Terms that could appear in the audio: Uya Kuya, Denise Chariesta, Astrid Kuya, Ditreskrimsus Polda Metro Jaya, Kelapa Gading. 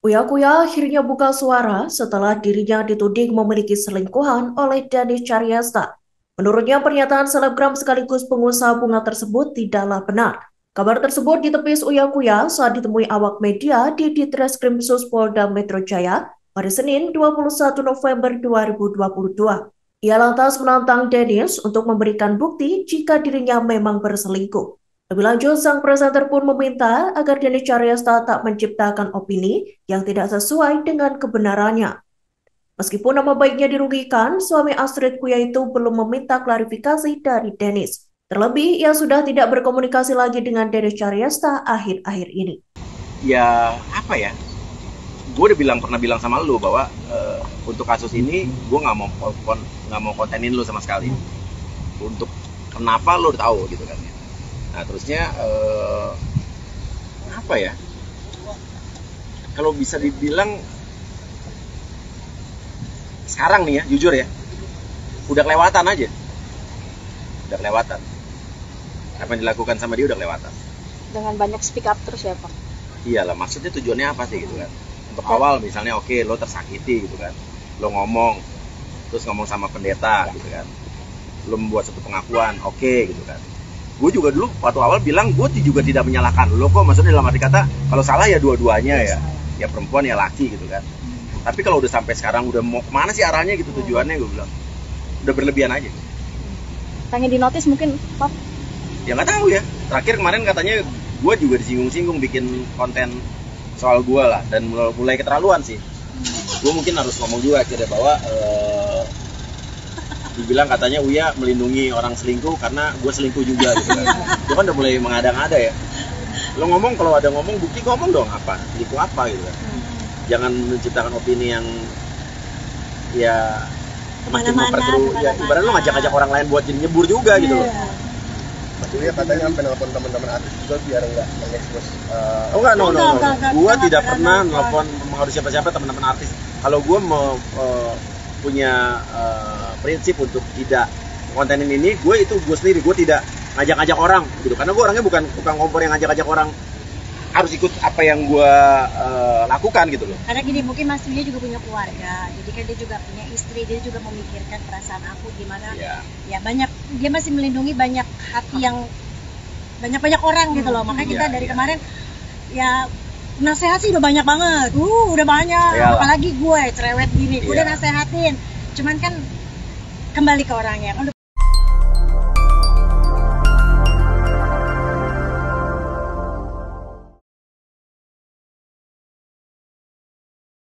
Uya Kuya akhirnya buka suara setelah dirinya dituding memiliki selingkuhan oleh Denise Chariesta. Menurutnya pernyataan selebgram sekaligus pengusaha bunga tersebut tidaklah benar. Kabar tersebut ditepis Uya Kuya saat ditemui awak media di Ditreskrimsus Polda Metro Jaya pada Senin 21 November 2022. Ia lantas menantang Denise untuk memberikan bukti jika dirinya memang berselingkuh. Lebih lanjut, sang presenter pun meminta agar Denise Chariesta tak menciptakan opini yang tidak sesuai dengan kebenarannya. Meskipun nama baiknya dirugikan, suami Astrid Kuya itu belum meminta klarifikasi dari Denise. Terlebih, ia sudah tidak berkomunikasi lagi dengan Denise Chariesta akhir-akhir ini. Ya, apa ya? Gue udah pernah bilang sama lu bahwa untuk kasus ini, gue nggak mau kontenin lu sama sekali. Untuk kenapa lu udah tahu gitu kan? Nah terusnya apa ya, kalau bisa dibilang sekarang nih ya, jujur ya, udah kelewatan apa yang dilakukan sama dia udah kelewatan. Dengan banyak speak up terus ya Pak? Iyalah, maksudnya tujuannya apa sih gitu kan? Untuk awal misalnya oke, lo tersakiti gitu kan, lo ngomong sama pendeta gitu kan, lo membuat satu pengakuan oke gitu kan. Gue juga dulu waktu awal bilang gue juga tidak menyalahkan lo kok, maksudnya dalam arti kata kalau salah ya dua-duanya ya perempuan ya laki gitu kan. Tapi kalau udah sampai sekarang udah mau kemana sih arahnya gitu, tujuannya gue bilang udah berlebihan aja. Pengen dinotis mungkin Pak? Ya nggak tahu ya, terakhir kemarin katanya gue juga disinggung-singgung bikin konten soal gue lah, dan mulai keterlaluan sih. Gue mungkin harus ngomong juga akhirnya bahwa dibilang katanya Uya melindungi orang selingkuh karena gue selingkuh juga gitu kan. Gue kan udah mulai mengada-ngada ya. Lo ngomong, kalau ada ngomong bukti ngomong dong apa, selingkuh apa gitu kan. Jangan menciptakan opini yang ya makin memperkeruh. Ya ibarat lo ngajak-ngajak orang lain buat jadi nyebur juga gitu loh. Mas Uya katanya sampai nelfon teman-teman artis juga biar nggak mengekspos. Oh enggak, no. Gue tidak pernah nelfon harus siapa-siapa teman-teman artis. Kalau gue mau punya prinsip untuk tidak kontenin ini, gue sendiri, gue tidak ngajak-ngajak orang gitu, karena gue orangnya bukan tukang kompor yang ngajak-ngajak orang harus ikut apa yang gue lakukan gitu loh. Karena gini, mungkin Mas Uya juga punya keluarga, jadi kan dia juga punya istri, dia juga memikirkan perasaan aku gimana ya banyak, dia masih melindungi banyak hati yang banyak orang gitu loh. Makanya kita dari kemarin ya nasehat sih udah banyak banget, udah banyak, apalagi gue cerewet gini, gue udah nasehatin, cuman kan kembali ke orangnya.